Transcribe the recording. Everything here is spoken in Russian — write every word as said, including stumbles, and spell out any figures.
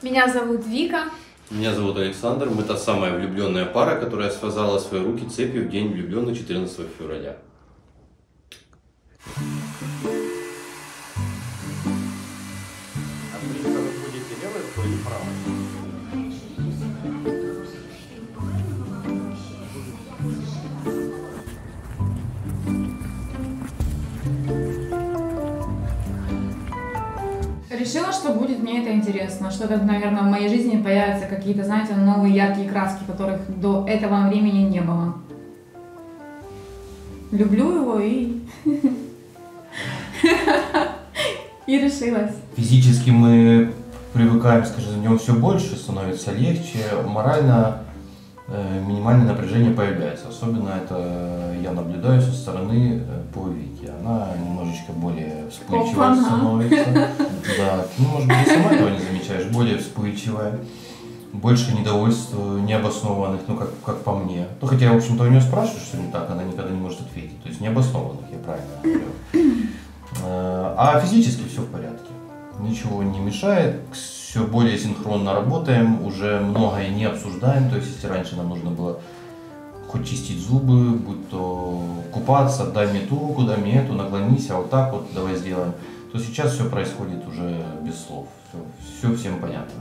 Меня зовут Вика. Меня зовут Александр. Мы та самая влюбленная пара, которая связала свои руки цепью в день влюбленных четырнадцатого февраля. Решила, что будет мне это интересно, что, как, наверное, в моей жизни появятся какие-то, знаете, новые яркие краски, которых до этого времени не было. Люблю его и... и решилась. Физически мы привыкаем, скажем, за него все больше, становится легче, морально э, минимальное напряжение появляется. Особенно это я наблюдаю со стороны по Вике. Она немножечко более вспыльчивая становится. Да, ты, ну, может быть, и сама этого не замечаешь, более вспыльчивая, больше недовольств необоснованных, ну, как, как по мне. Ну, хотя, в общем-то, у нее спрашиваешь, что не так, она никогда не может ответить. То есть необоснованных, я правильно говорю. А физически все в порядке, ничего не мешает, все более синхронно работаем, уже многое не обсуждаем. То есть, если раньше нам нужно было хоть чистить зубы, будь то купаться, дай мне ту руку, дай мне эту, наклонись, а вот так вот давай сделаем, то сейчас все происходит уже без слов, все, все всем понятно.